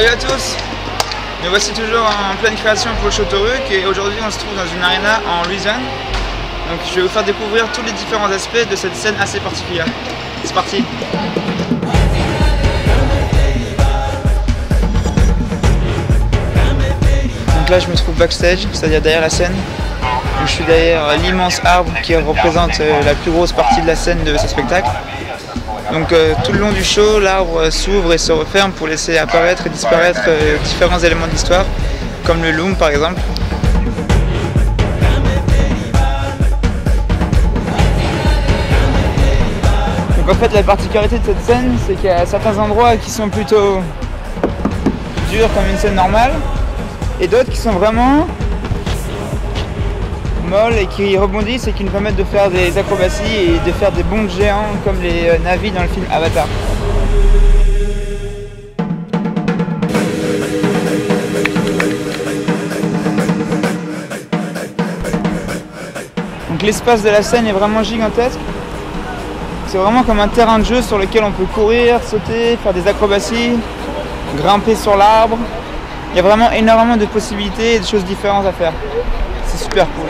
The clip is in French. Salut à tous, nous voici toujours en pleine création pour le show TORUK et aujourd'hui on se trouve dans une arena en Louisiane. Donc je vais vous faire découvrir tous les différents aspects de cette scène assez particulière. C'est parti! Donc là je me trouve backstage, c'est-à-dire derrière la scène. Donc, je suis derrière l'immense arbre qui représente la plus grosse partie de la scène de ce spectacle. Donc tout le long du show, l'arbre s'ouvre et se referme pour laisser apparaître et disparaître différents éléments de l'histoire, comme le loom par exemple. Donc en fait la particularité de cette scène, c'est qu'il y a certains endroits qui sont plutôt durs comme une scène normale, et d'autres qui sont vraiment molles et qui rebondissent et qui nous permettent de faire des acrobaties et de faire des bonds géants comme les Na'vi dans le film Avatar. Donc l'espace de la scène est vraiment gigantesque. C'est vraiment comme un terrain de jeu sur lequel on peut courir, sauter, faire des acrobaties, grimper sur l'arbre. Il y a vraiment énormément de possibilités et de choses différentes à faire. C'est super cool.